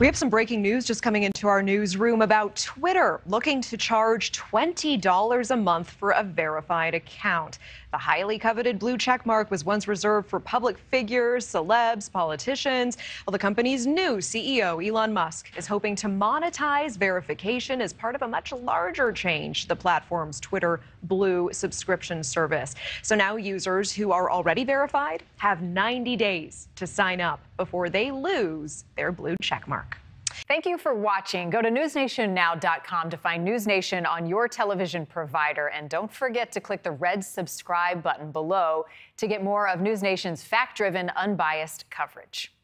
We have some breaking news just coming into our newsroom about Twitter looking to charge $20 a month for a verified account. The highly coveted blue check mark was once reserved for public figures, celebs, politicians. Well, the company's new CEO, Elon Musk, is hoping to monetize verification as part of a much larger change to the platform's Twitter Blue subscription service. So now users who are already verified have 90 days to sign up before they lose their blue check mark. Thank you for watching. Go to newsnationnow.com to find News Nation on your television provider. And don't forget to click the red subscribe button below to get more of News Nation's fact-driven, unbiased coverage.